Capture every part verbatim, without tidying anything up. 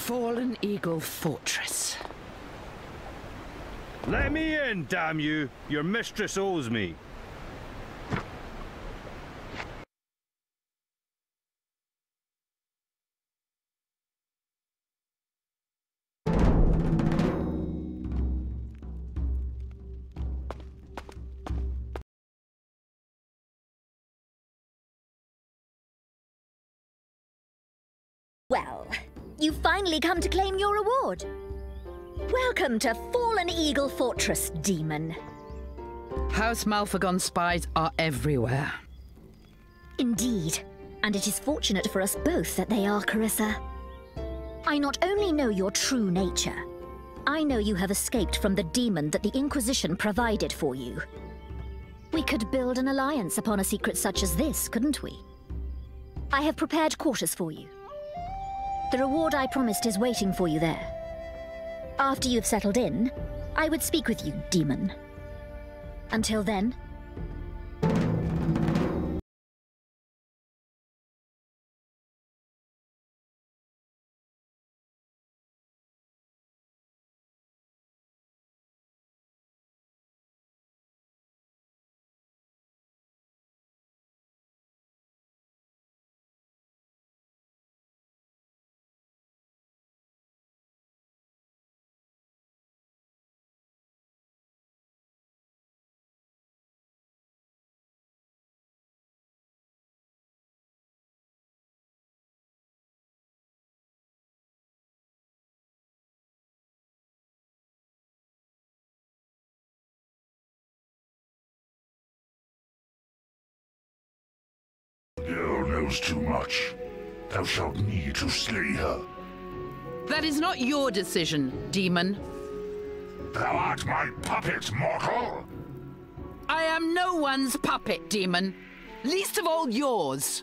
Fallen Eagle Fortress. Let me in, damn you! Your mistress owes me. Well, you've finally come to claim your award. Welcome to Fallen Eagle Fortress, demon. House Malphagon spies are everywhere. Indeed, and it is fortunate for us both that they are, Carissa. I not only know your true nature, I know you have escaped from the demon that the Inquisition provided for you. We could build an alliance upon a secret such as this, couldn't we? I have prepared quarters for you. The reward I promised is waiting for you there. After you've settled in, I would speak with you, demon. Until then... Girl knows too much. Thou shalt need to slay her. That is not your decision, demon. Thou art my puppet, mortal! I am no one's puppet, demon. Least of all yours.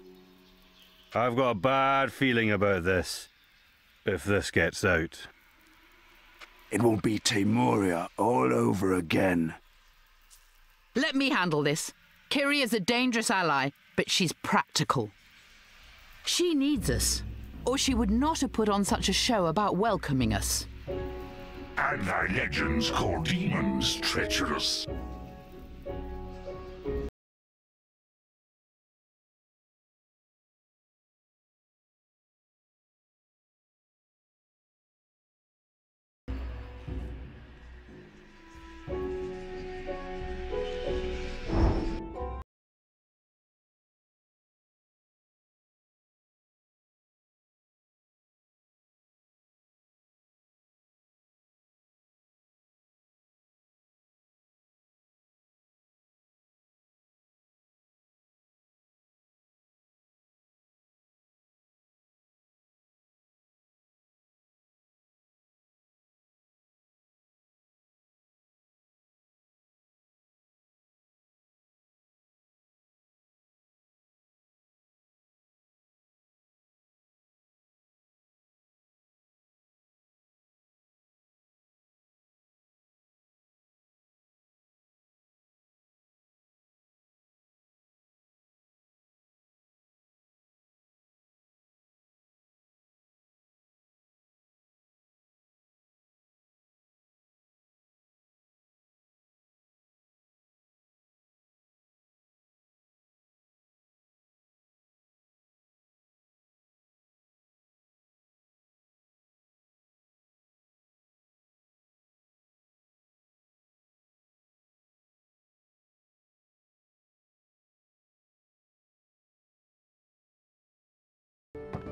I've got a bad feeling about this. If this gets out. It will be Taimuria all over again. Let me handle this. Kiri is a dangerous ally, but she's practical. She needs us, or she would not have put on such a show about welcoming us. And thy legends call demons treacherous.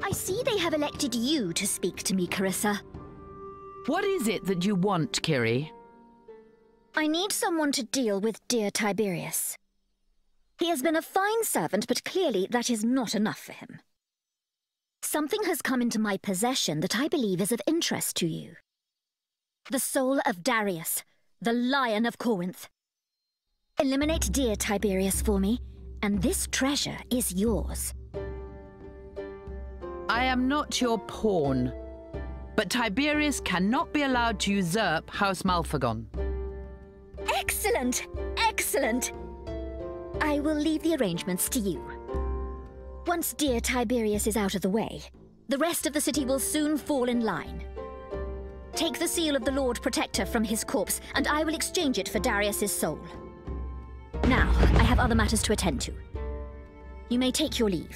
I see they have elected you to speak to me, Carissa. What is it that you want, Kiri? I need someone to deal with dear Tiberius. He has been a fine servant, but clearly that is not enough for him. Something has come into my possession that I believe is of interest to you. The soul of Darius, the Lion of Corinth. Eliminate dear Tiberius for me, and this treasure is yours. I am not your pawn, but Tiberius cannot be allowed to usurp House Malphagon. Excellent! Excellent! I will leave the arrangements to you. Once dear Tiberius is out of the way, The rest of the city will soon fall in line. Take the seal of the Lord Protector from his corpse, and I will exchange it for Darius's soul. Now, I have other matters to attend to. You may take your leave.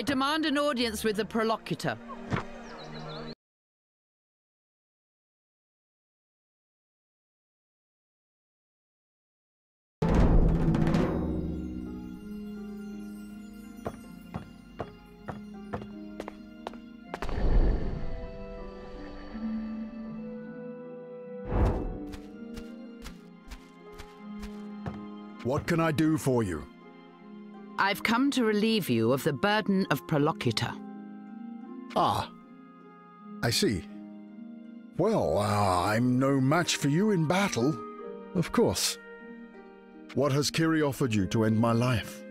I demand an audience with the prolocutor. What can I do for you? I've come to relieve you of the burden of prolocutor. Ah, I see. Well, uh, I'm no match for you in battle, of course. What has Kiri offered you to end my life?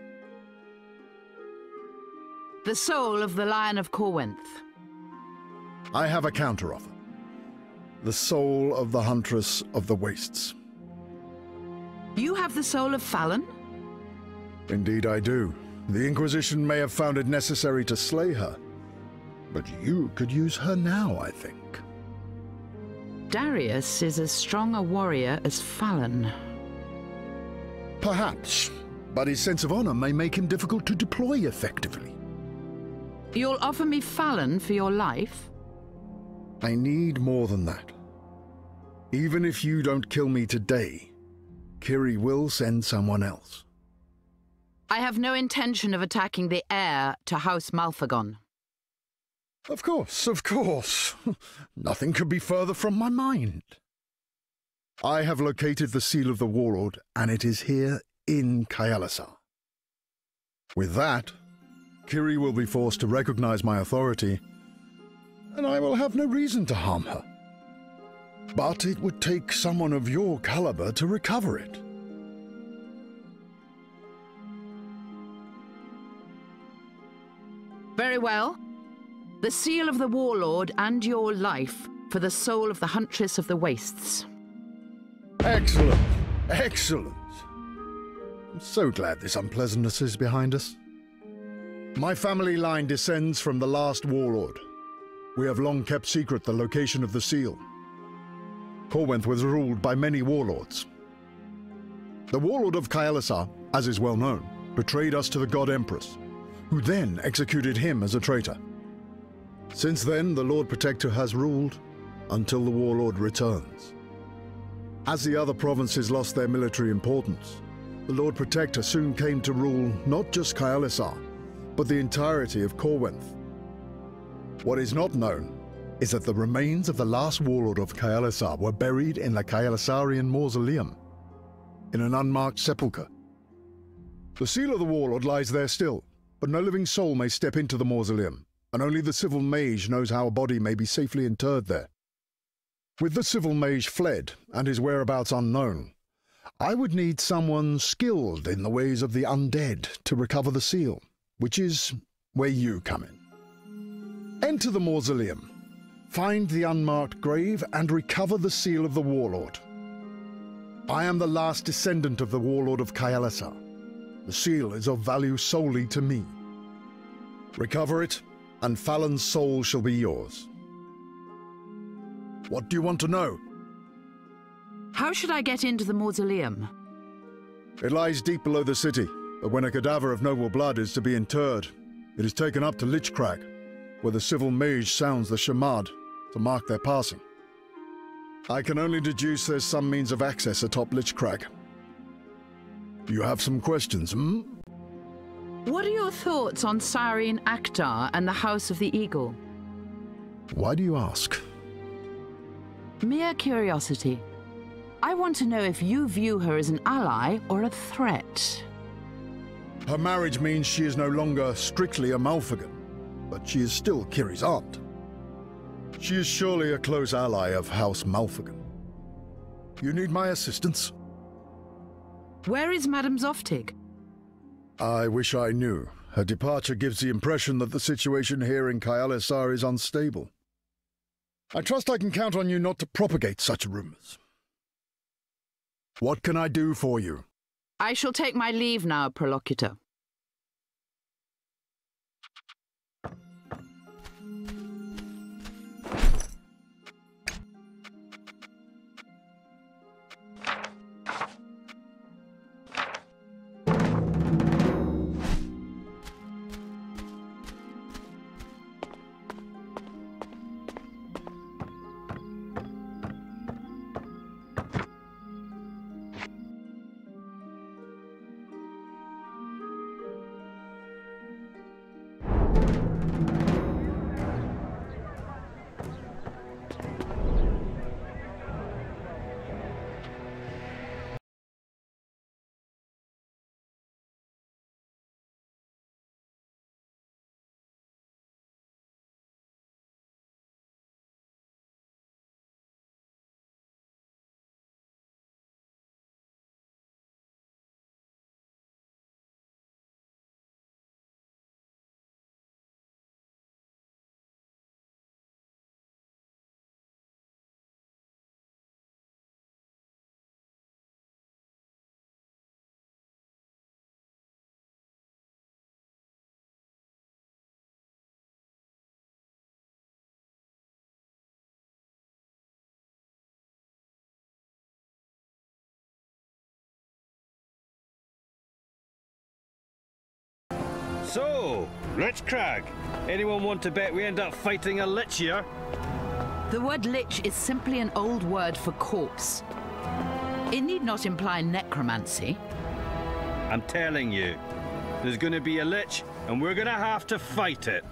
The soul of the Lion of Corinth. I have a counteroffer. The soul of the Huntress of the Wastes. You have the soul of Fallon? Indeed I do. The Inquisition may have found it necessary to slay her, but you could use her now, I think. Darius is as strong a warrior as Fallon. Perhaps, but his sense of honor may make him difficult to deploy effectively. You'll offer me Fallon for your life? I need more than that. Even if you don't kill me today, Kiri will send someone else. I have no intention of attacking the heir to House Malphagon. Of course, of course. Nothing could be further from my mind. I have located the Seal of the Warlord, and it is here in Kyalasar. With that, Kiri will be forced to recognize my authority, and I will have no reason to harm her. But it would take someone of your caliber to recover it. Very well. The Seal of the Warlord and your life for the soul of the Huntress of the Wastes. Excellent. Excellent. I'm so glad this unpleasantness is behind us. My family line descends from the last warlord. We have long kept secret the location of the seal. Corwenth was ruled by many warlords. The warlord of Kyalasar, as is well known, betrayed us to the God Empress, who then executed him as a traitor. Since then, the Lord Protector has ruled until the warlord returns. As the other provinces lost their military importance, the Lord Protector soon came to rule not just Kyalasar, but the entirety of Corwenth. What is not known is that the remains of the last warlord of Kyalasar were buried in the Kyalasarian mausoleum, in an unmarked sepulchre. The seal of the warlord lies there still, but no living soul may step into the mausoleum, and only the civil mage knows how a body may be safely interred there. With the civil mage fled, and his whereabouts unknown, I would need someone skilled in the ways of the undead to recover the seal, which is where you come in. Enter the mausoleum, find the unmarked grave, and recover the seal of the warlord. I am the last descendant of the warlord of Kyalasar. The seal is of value solely to me. Recover it, and Fallon's soul shall be yours. What do you want to know? How should I get into the mausoleum? It lies deep below the city, but when a cadaver of noble blood is to be interred, it is taken up to Lichcrag, where the civil mage sounds the Shamad to mark their passing. I can only deduce there's some means of access atop Lichcrag. You have some questions, hmm? What are your thoughts on Cyrene Akhtar and the House of the Eagle? Why do you ask? Mere curiosity. I want to know if you view her as an ally or a threat. Her marriage means she is no longer strictly a Malphagon, but she is still Kiri's aunt. She is surely a close ally of House Malphagon. You need my assistance? Where is Madame Zoftig? I wish I knew. Her departure gives the impression that the situation here in Kyalasar is unstable. I trust I can count on you not to propagate such rumors. What can I do for you? I shall take my leave now, Prolocutor. So, Lichcrag, anyone want to bet we end up fighting a lich here? The word lich is simply an old word for corpse. It need not imply necromancy. I'm telling you, there's going to be a lich, and we're going to have to fight it.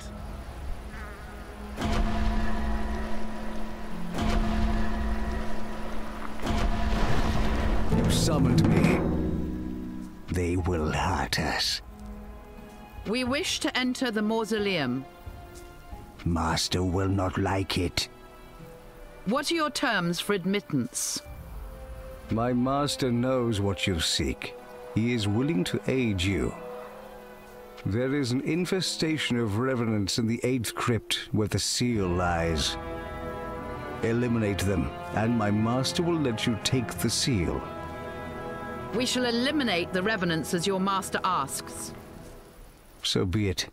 You summoned me. They will hurt us. We wish to enter the mausoleum. Master will not like it. What are your terms for admittance? My master knows what you seek. He is willing to aid you. There is an infestation of revenants in the eighth crypt where the seal lies. Eliminate them, and my master will let you take the seal. We shall eliminate the revenants as your master asks. So be it.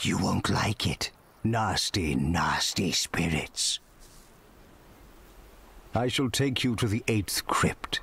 You won't like it. Nasty, nasty spirits. I shall take you to the eighth crypt.